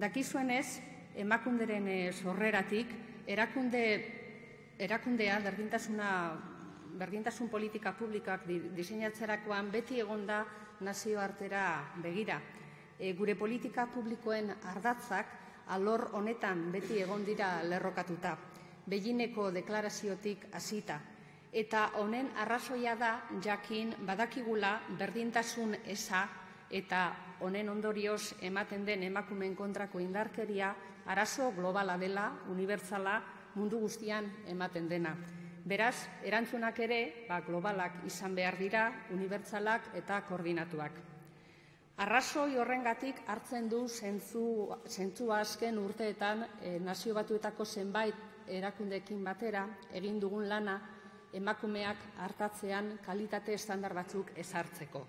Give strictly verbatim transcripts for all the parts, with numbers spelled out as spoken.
Dakizuenez, Emakunderen sorreratik, erakunde, erakundea berdintasuna, berdintasun politika publikak diseinatzerakoan beti egon da nazioartera begira. E, gure politika publikoen ardatzak alor honetan beti egon dira lerrokatuta, Beijineko deklaraziotik hasita. Eta honen arrazoia da jakin badakigula berdintasun eza eta honen ondorioz ematen den emakumeen kontrako indarkeria arazo globala dela, unibertsala, mundu guztian ematen dena. Beraz, erantzunak ere ba, globalak izan behar dira, unibertsalak eta koordinatuak. Arrazoi horrengatik hartzen du zentzu azken urteetan e, Nazio Batuetako zenbait erakundeekin batera egin dugun lana emakumeak hartatzean kalitate estandar batzuk ezartzeko.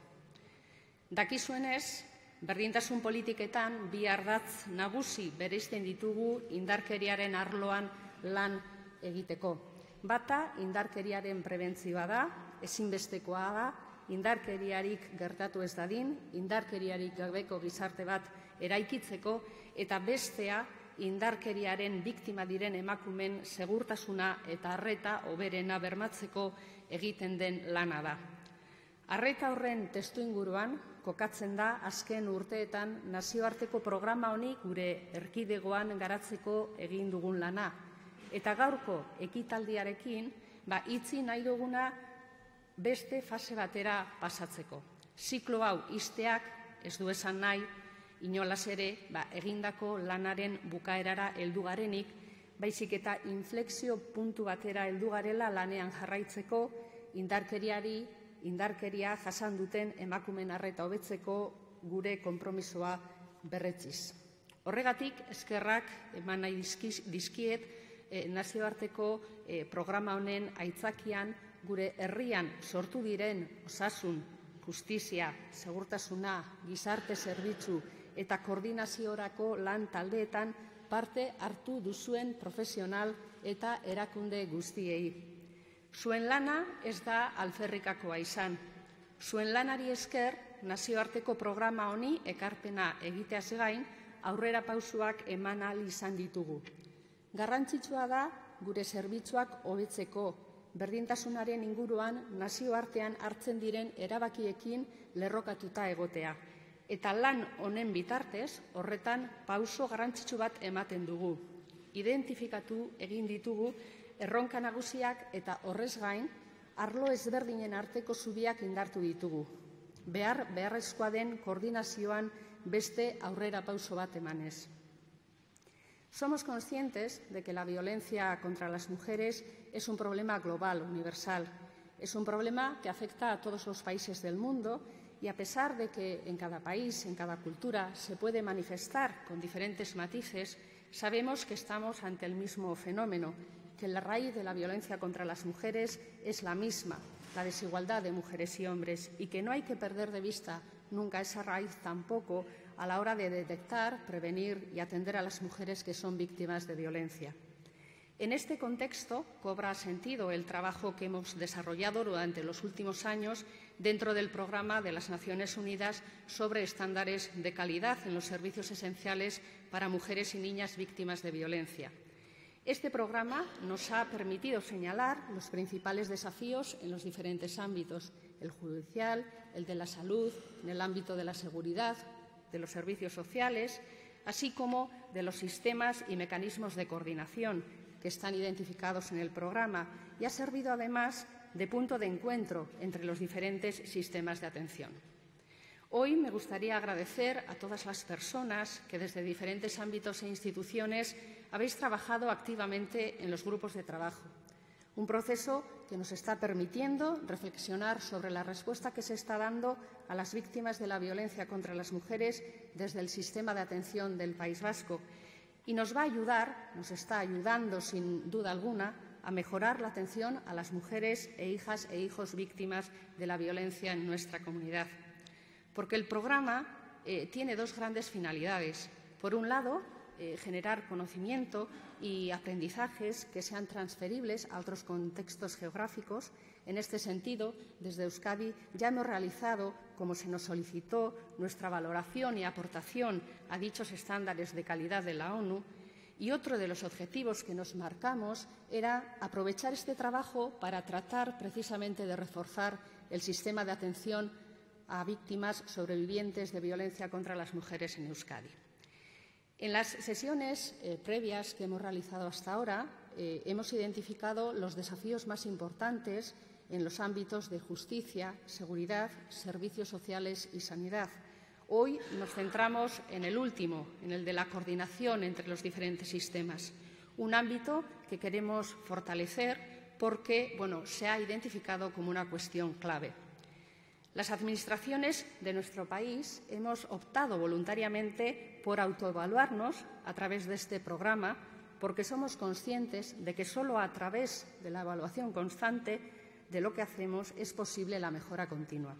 Dakizuenez, berdintasun politiketan bi ardatz nagusi bereizten ditugu indarkeriaren arloan lan egiteko. Bata indarkeriaren prebentzioa da, ezinbestekoa da, indarkeriarik gertatu ez dadin, indarkeriarik gabeko gizarte bat eraikitzeko, eta bestea indarkeriaren biktima diren emakumen segurtasuna eta arreta hoberena bermatzeko egiten den lana da. Arreta horren testu inguruan kokatzen da azken urteetan nazioarteko programa honi gure erkidegoan garatzeko egin dugun lana. Eta gaurko ekitaldiarekin ba, itzi nahi duguna beste fase batera pasatzeko. Ziklo hau izteak ez du esan nahi inolaz ere ba, egindako lanaren bukaerara heldu garenik, baizik eta inflexio puntu batera heldu garela lanean jarraitzeko indarkeriari, indarkeria jasan duten emakumen arreta hobetzeko gure konpromisoa berretsiz. Horregatik eskerrak eman nahi dizkiet eh, nazioarteko eh, programa honen aitzakian gure herrian sortu diren osasun, justizia, segurtasuna, gizarte zerbitzu eta koordinaziorako lan taldeetan parte hartu duzuen profesional eta erakunde guztiei. Zuen lana ez da alferrikakoa izan. Zuen lanari esker nazioarteko programa honi ekarpena egiteaz gain aurrera pausuak eman ahal izan ditugu. Garrantzitsua da gure zerbitzuak hobetzeko, berdintasunaren inguruan nazioartean hartzen diren erabakiekin lerrokatuta egotea. Eta lan honen bitartez, horretan pauso garrantzitsu bat ematen dugu. Identifikatu egin ditugu erronka nagusiak eta horrez gain, arlo ezberdinen arteko zubiak indartu ditugu. Behar beharrezkoa den koordinazioan beste aurrera pauso bat emanez. Somos conscientes de que la violencia contra las mujeres es un problema global, universal. Es un problema que afecta a todos los países del mundo. Y a pesar de que en cada país, en cada cultura, se puede manifestar con diferentes matices, sabemos que estamos ante el mismo fenómeno, que la raíz de la violencia contra las mujeres es la misma, la desigualdad de mujeres y hombres, y que no hay que perder de vista nunca esa raíz tampoco a la hora de detectar, prevenir y atender a las mujeres que son víctimas de violencia. En este contexto cobra sentido el trabajo que hemos desarrollado durante los últimos años dentro del Programa de las Naciones Unidas sobre estándares de calidad en los servicios esenciales para mujeres y niñas víctimas de violencia. Este programa nos ha permitido señalar los principales desafíos en los diferentes ámbitos, el judicial, el de la salud, en el ámbito de la seguridad, de los servicios sociales, así como de los sistemas y mecanismos de coordinación que están identificados en el programa y ha servido además de punto de encuentro entre los diferentes sistemas de atención. Hoy me gustaría agradecer a todas las personas que desde diferentes ámbitos e instituciones habéis trabajado activamente en los grupos de trabajo. Un proceso que nos está permitiendo reflexionar sobre la respuesta que se está dando a las víctimas de la violencia contra las mujeres desde el sistema de atención del País Vasco. Y nos va a ayudar, nos está ayudando sin duda alguna, a mejorar la atención a las mujeres e hijas e hijos víctimas de la violencia en nuestra comunidad. Porque el programa eh, tiene dos grandes finalidades. Por un lado, eh, generar conocimiento y aprendizajes que sean transferibles a otros contextos geográficos. En este sentido, desde Euskadi ya hemos realizado como se nos solicitó, nuestra valoración y aportación a dichos estándares de calidad de la ONU, y otro de los objetivos que nos marcamos era aprovechar este trabajo para tratar precisamente de reforzar el sistema de atención a víctimas sobrevivientes de violencia contra las mujeres en Euskadi. En las sesiones eh, previas que hemos realizado hasta ahora, eh, hemos identificado los desafíos más importantes en los ámbitos de justicia, seguridad, servicios sociales y sanidad. Hoy nos centramos en el último, en el de la coordinación entre los diferentes sistemas, un ámbito que queremos fortalecer porque, bueno, se ha identificado como una cuestión clave. Las administraciones de nuestro país hemos optado voluntariamente por autoevaluarnos a través de este programa porque somos conscientes de que solo a través de la evaluación constante de lo que hacemos es posible la mejora continua.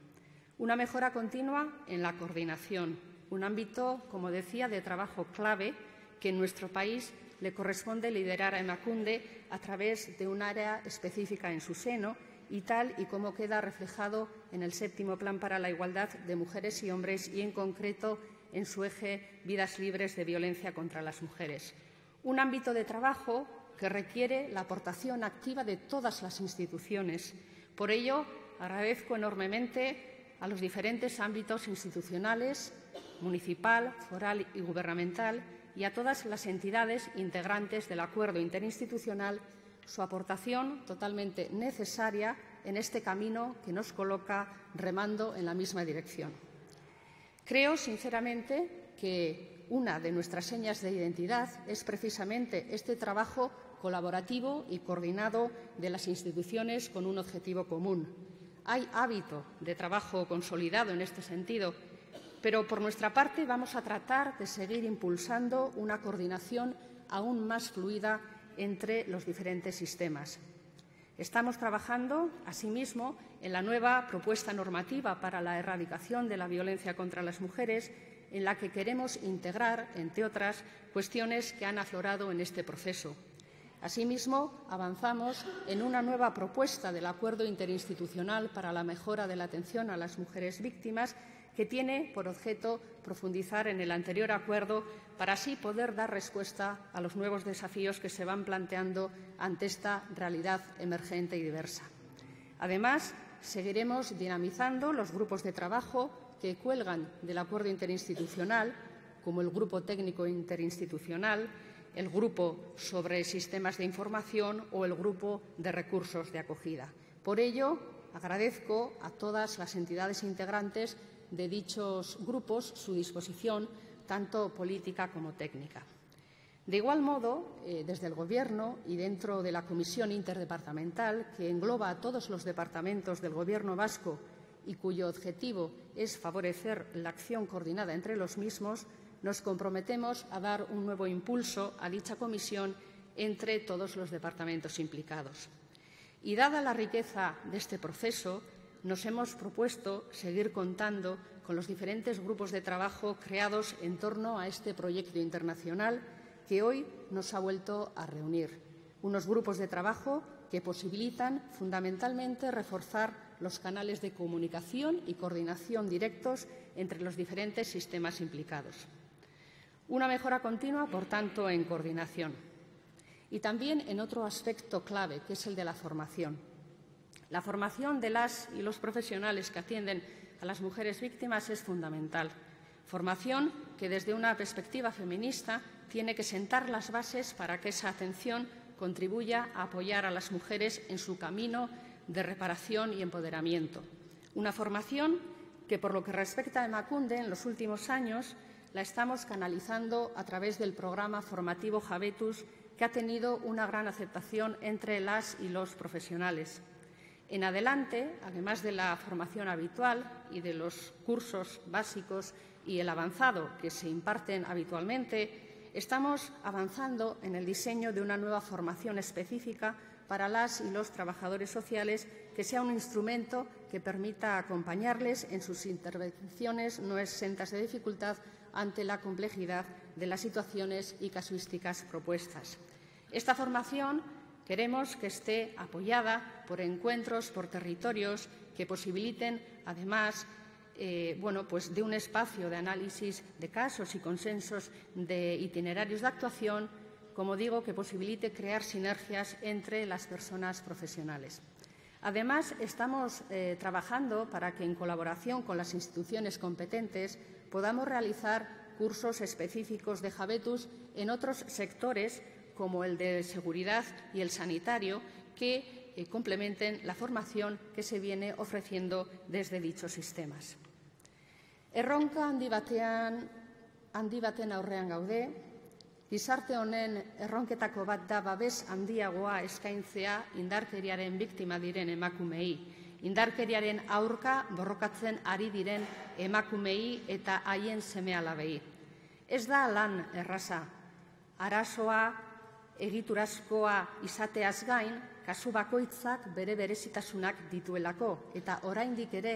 Una mejora continua en la coordinación, un ámbito, como decía, de trabajo clave que en nuestro país le corresponde liderar a Emakunde a través de un área específica en su seno y tal y como queda reflejado en el séptimo Plan para la Igualdad de Mujeres y Hombres y, en concreto, en su eje Vidas Libres de Violencia contra las Mujeres. Un ámbito de trabajo que requiere la aportación activa de todas las instituciones. Por ello, agradezco enormemente a los diferentes ámbitos institucionales, municipal, foral y gubernamental, y a todas las entidades integrantes del Acuerdo Interinstitucional, su aportación totalmente necesaria en este camino que nos coloca remando en la misma dirección. Creo, sinceramente, que una de nuestras señas de identidad es precisamente este trabajo colaborativo y coordinado de las instituciones con un objetivo común. Hay hábito de trabajo consolidado en este sentido, pero por nuestra parte vamos a tratar de seguir impulsando una coordinación aún más fluida entre los diferentes sistemas. Estamos trabajando, asimismo, en la nueva propuesta normativa para la erradicación de la violencia contra las mujeres, en la que queremos integrar, entre otras, cuestiones que han aflorado en este proceso. Asimismo, avanzamos en una nueva propuesta del Acuerdo Interinstitucional para la mejora de la atención a las mujeres víctimas, que tiene por objeto profundizar en el anterior acuerdo para así poder dar respuesta a los nuevos desafíos que se van planteando ante esta realidad emergente y diversa. Además, seguiremos dinamizando los grupos de trabajo que cuelgan del Acuerdo Interinstitucional, como el Grupo Técnico Interinstitucional, el Grupo sobre Sistemas de Información o el Grupo de Recursos de Acogida. Por ello, agradezco a todas las entidades integrantes de dichos grupos su disposición, tanto política como técnica. De igual modo, eh, desde el Gobierno y dentro de la Comisión Interdepartamental, que engloba a todos los departamentos del Gobierno vasco y cuyo objetivo es favorecer la acción coordinada entre los mismos, nos comprometemos a dar un nuevo impulso a dicha comisión entre todos los departamentos implicados. Y dada la riqueza de este proceso, nos hemos propuesto seguir contando con los diferentes grupos de trabajo creados en torno a este proyecto internacional que hoy nos ha vuelto a reunir. Unos grupos de trabajo que posibilitan fundamentalmente reforzar los canales de comunicación y coordinación directos entre los diferentes sistemas implicados. Una mejora continua, por tanto, en coordinación. Y también en otro aspecto clave, que es el de la formación. La formación de las y los profesionales que atienden a las mujeres víctimas es fundamental. Formación que, desde una perspectiva feminista, tiene que sentar las bases para que esa atención contribuya a apoyar a las mujeres en su camino de reparación y empoderamiento. Una formación que, por lo que respecta a Emakunde, en los últimos años la estamos canalizando a través del programa formativo Jabetuz, que ha tenido una gran aceptación entre las y los profesionales. En adelante, además de la formación habitual y de los cursos básicos y el avanzado que se imparten habitualmente, estamos avanzando en el diseño de una nueva formación específica para las y los trabajadores sociales, que sea un instrumento que permita acompañarles en sus intervenciones no exentas de dificultad ante la complejidad de las situaciones y casuísticas propuestas. Esta formación queremos que esté apoyada por encuentros por territorios que posibiliten, además, eh, bueno, pues de un espacio de análisis de casos y consensos de itinerarios de actuación, como digo, que posibilite crear sinergias entre las personas profesionales. Además, estamos eh, trabajando para que, en colaboración con las instituciones competentes, podamos realizar cursos específicos de Jabetuz en otros sectores, como el de seguridad y el sanitario, que eh, complementen la formación que se viene ofreciendo desde dichos sistemas. Erronka handi batean, handi baten aurrean gaude, gizarte honen erronketako bat da babes handiagoa eskaintzea indarkeriaren biktima diren emakumeei, indarkeriaren aurka borrokatzen ari diren emakumeei eta haien seme-alabei. Ez da lan erraza, arazoa egiturazkoa izateaz gain, kasu bakoitzak bere berezitasunak dituelako, eta oraindik ere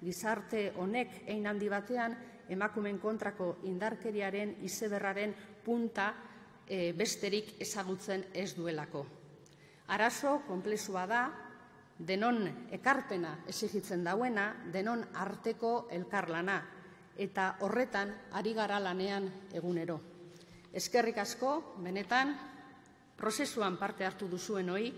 gizarte honek hein handi batean emakumeen kontrako indarkeriaren izeberraren punta e, besterik ezagutzen ez duelako. Arazo konplexua da, denon ekarpena exigitzen dauena, denon arteko elkarlana, eta horretan ari gara lanean egunero. Eskerrik asko, benetan, prozesuan parte hartu duzuenoi,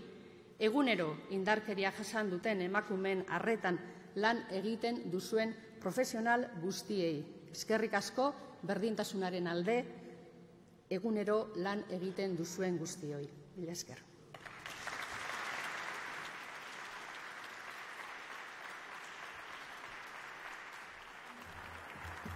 egunero indarkeria jasan duten emakumeen arretan lan egiten duzuen profesional guztiei. Eskerrik asko, berdintasunaren alde, egunero lan egiten duzuen guztioi. Mila esker.